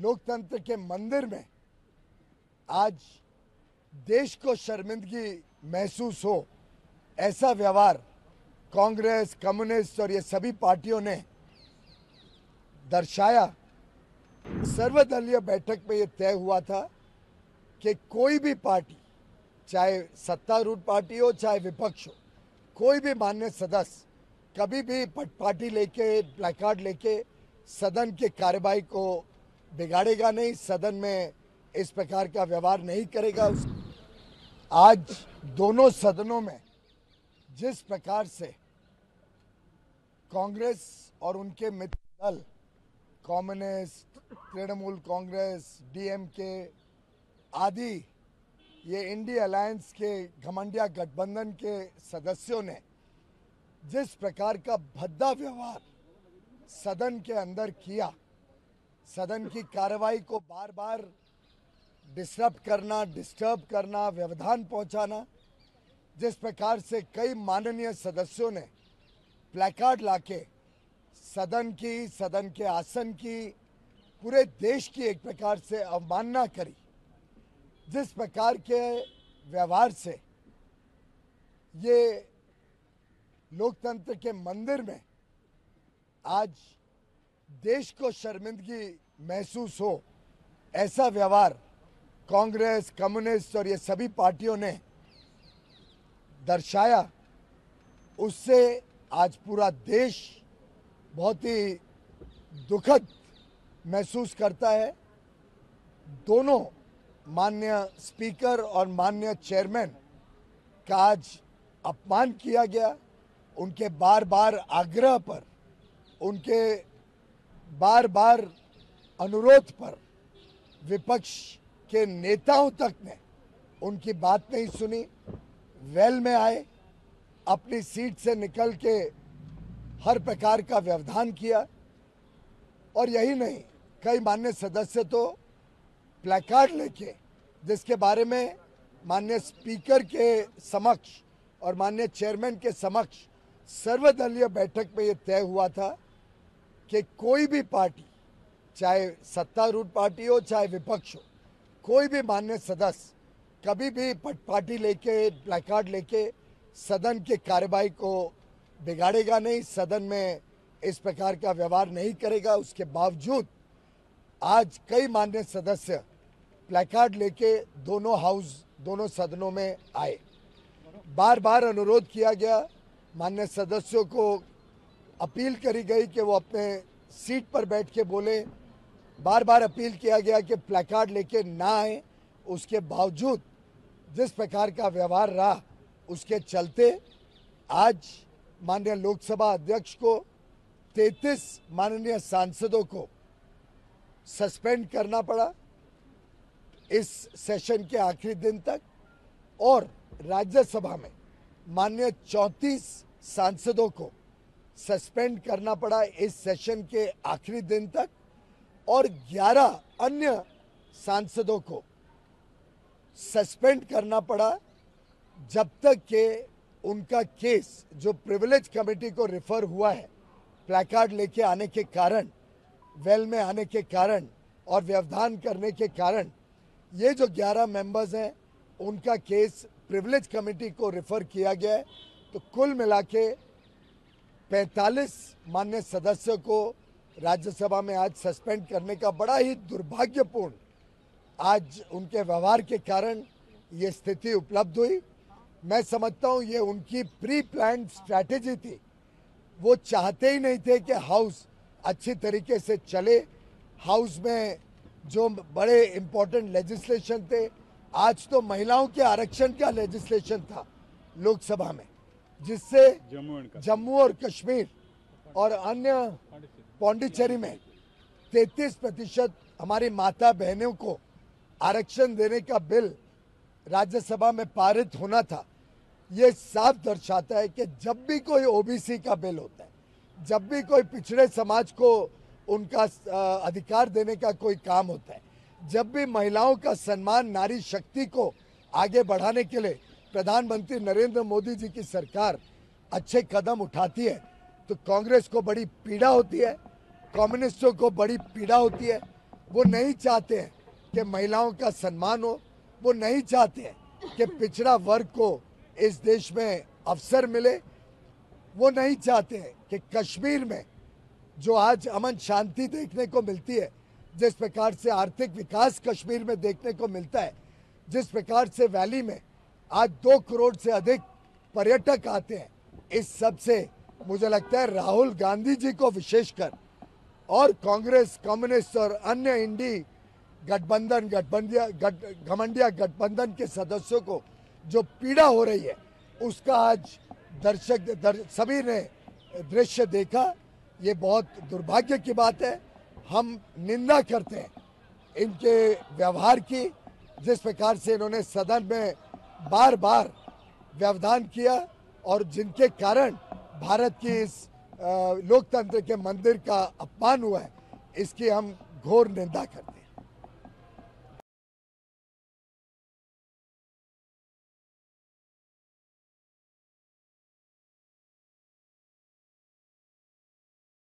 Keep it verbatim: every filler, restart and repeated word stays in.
लोकतंत्र के मंदिर में आज देश को शर्मिंदगी महसूस हो, ऐसा व्यवहार कांग्रेस, कम्युनिस्ट और ये सभी पार्टियों ने दर्शाया। सर्वदलीय बैठक में ये तय हुआ था कि कोई भी पार्टी, चाहे सत्तारूढ़ पार्टी हो चाहे विपक्ष हो, कोई भी मान्य सदस्य कभी भी पटपाटी लेके, प्लेकार्ड लेके सदन के कार्यवाही को बिगाड़ेगा नहीं, सदन में इस प्रकार का व्यवहार नहीं करेगा। आज दोनों सदनों में जिस प्रकार से कांग्रेस और उनके मित्र दल कम्युनिस्ट, तृणमूल कांग्रेस, डीएमके आदि ये इंडिया अलायंस के घमंडिया गठबंधन के सदस्यों ने जिस प्रकार का भद्दा व्यवहार सदन के अंदर किया, सदन की कार्रवाई को बार बार डिस्टर्ब करना, डिस्टर्ब करना, व्यवधान पहुंचाना, जिस प्रकार से कई माननीय सदस्यों ने प्लेकार्ड लाके सदन की, सदन के आसन की, पूरे देश की एक प्रकार से अवमानना करी, जिस प्रकार के व्यवहार से ये लोकतंत्र के मंदिर में आज देश को शर्मिंदगी महसूस हो, ऐसा व्यवहार कांग्रेस, कम्युनिस्ट और ये सभी पार्टियों ने दर्शाया। उससे आज पूरा देश बहुत ही दुखद महसूस करता है। दोनों माननीय स्पीकर और माननीय चेयरमैन का आज अपमान किया गया। उनके बार बार आग्रह पर, उनके बार बार अनुरोध पर विपक्ष के नेताओं तक ने उनकी बात नहीं सुनी, वेल में आए, अपनी सीट से निकल के हर प्रकार का व्यवधान किया। और यही नहीं, कई माननीय सदस्य तो प्लेकार्ड लेके, जिसके बारे में माननीय स्पीकर के समक्ष और माननीय चेयरमैन के समक्ष सर्वदलीय बैठक में ये तय हुआ था कि कोई भी पार्टी, चाहे सत्तारूढ़ पार्टी हो चाहे विपक्ष हो, कोई भी माननीय सदस्य कभी भी पटपाटी लेके, प्लेकार्ड लेके सदन के कार्यवाही को बिगाड़ेगा नहीं, सदन में इस प्रकार का व्यवहार नहीं करेगा। उसके बावजूद आज कई माननीय सदस्य प्लेकार्ड लेके दोनों हाउस, दोनों सदनों में आए। बार बार अनुरोध किया गया, माननीय सदस्यों को अपील करी गई कि वो अपने सीट पर बैठ के बोले। बार बार अपील किया गया कि प्लेकार्ड लेके ना आए। उसके बावजूद जिस प्रकार का व्यवहार रहा, उसके चलते आज माननीय लोकसभा अध्यक्ष को, तैंतीस माननीय सांसदों को सस्पेंड करना पड़ा इस सेशन के आखिरी दिन तक, और राज्यसभा में माननीय चौंतीस सांसदों को सस्पेंड करना पड़ा इस सेशन के आखिरी दिन तक, और ग्यारह अन्य सांसदों को सस्पेंड करना पड़ा जब तक के उनका केस, जो प्रिविलेज कमेटी को रिफर हुआ है, प्लेकार्ड लेके आने के कारण, वेल में आने के कारण और व्यवधान करने के कारण, ये जो ग्यारह मेंबर्स हैं उनका केस प्रिविलेज कमेटी को रिफर किया गया है। तो कुल मिला के पैंतालीस माननीय सदस्यों को राज्यसभा में आज सस्पेंड करने का बड़ा ही दुर्भाग्यपूर्ण, आज उनके व्यवहार के कारण ये स्थिति उपलब्ध हुई। मैं समझता हूँ ये उनकी प्री प्लान्ड स्ट्रैटेजी थी। वो चाहते ही नहीं थे कि हाउस अच्छी तरीके से चले। हाउस में जो बड़े इम्पोर्टेंट लेजिस्लेशन थे, आज तो महिलाओं के आरक्षण का लेजिस्लेशन था लोकसभा में, जिससे जम्मू और कश्मीर और अन्य पौंडीचेरी में तैंतीस प्रतिशत हमारी माता बहनों को आरक्षण देने का बिल राज्यसभा में पारित होना था। ये साफ दर्शाता है कि जब भी कोई ओबीसी का बिल होता है, जब भी कोई पिछड़े समाज को उनका अधिकार देने का कोई काम होता है, जब भी महिलाओं का सम्मान, नारी शक्ति को आगे बढ़ाने के लिए प्रधानमंत्री नरेंद्र मोदी जी की सरकार अच्छे कदम उठाती है, तो कांग्रेस को बड़ी पीड़ा होती है, कम्युनिस्टों को बड़ी पीड़ा होती है। वो नहीं चाहते हैं कि महिलाओं का सम्मान हो, वो नहीं चाहते हैं कि पिछड़ा वर्ग को इस देश में अवसर मिले, वो नहीं चाहते हैं कि कश्मीर में जो आज अमन शांति देखने को मिलती है, जिस प्रकार से आर्थिक विकास कश्मीर में देखने को मिलता है, जिस प्रकार से वैली में आज दो करोड़ से अधिक पर्यटक आते हैं, इस सब से मुझे लगता है राहुल गांधी जी को विशेषकर और कांग्रेस, कम्युनिस्ट और अन्य इंडी गठबंधन गठबंधिया गठ घमंडिया गठबंधन के सदस्यों को जो पीड़ा हो रही है, उसका आज दर्शक दर, सभी ने दृश्य देखा। ये बहुत दुर्भाग्य की बात है। हम निंदा करते हैं इनके व्यवहार की, जिस प्रकार से इन्होंने सदन में बार बार व्यवधान किया और जिनके कारण भारत की इस लोकतंत्र के मंदिर का अपमान हुआ है, इसकी हम घोर निंदा करते हैं।